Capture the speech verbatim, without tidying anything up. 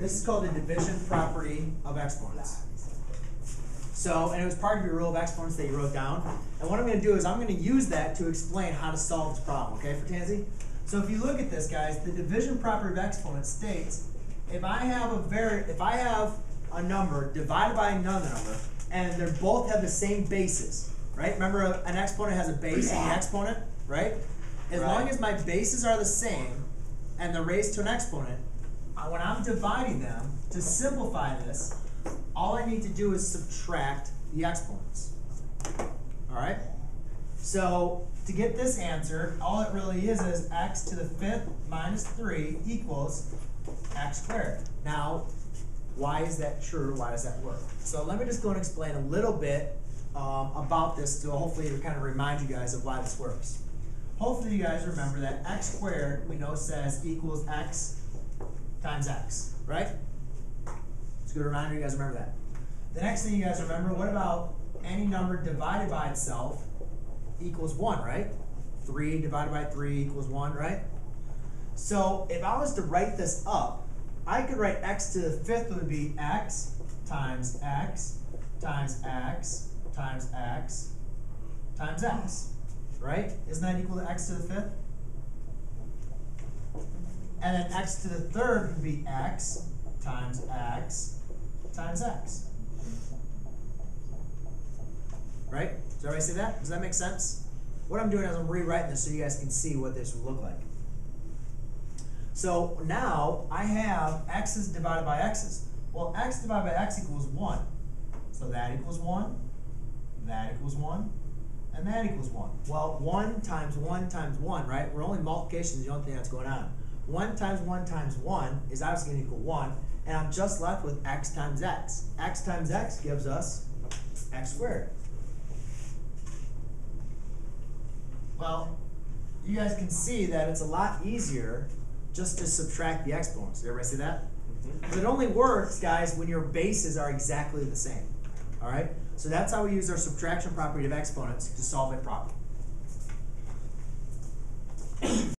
This is called a division property of exponents. So, and it was part of your rule of exponents that you wrote down. And what I'm going to do is I'm going to use that to explain how to solve this problem, okay, for Tansy? So if you look at this, guys, the division property of exponents states if I have a vari if I have a number divided by another number, and they both have the same bases, right? Remember, a, an exponent has a base and an exponent, right? As right. long as my bases are the same and they're raised to an exponent, when I'm dividing them, to simplify this, all I need to do is subtract the exponents. All right? So to get this answer, all it really is is x to the fifth minus three equals x squared. Now, why is that true? Why does that work? So let me just go and explain a little bit um, about this to hopefully kind of remind you guys of why this works. Hopefully you guys remember that x squared, we know, says equals x times x, right? It's a good reminder you guys remember that. The next thing you guys remember, what about any number divided by itself equals one, right? three divided by three equals one, right? So if I was to write this up, I could write x to the fifth would be x times x times x times x times x, right? Isn't that equal to x to the fifth? And then x to the third would be x times x times x. Right? Does everybody see that? Does that make sense? What I'm doing is I'm rewriting this so you guys can see what this would look like. So now I have x's divided by x's. Well, x divided by x equals one. So that equals one, that equals one, and that equals one. Well, one times one times one, right? We're only multiplications, the only thing that's going on. one times one times one is obviously going to equal one, and I'm just left with x times x. X times x gives us x squared. Well, you guys can see that it's a lot easier just to subtract the exponents. Did everybody see that? Mm-hmm. It only works, guys, when your bases are exactly the same. All right? So that's how we use our subtraction property of exponents to solve it properly.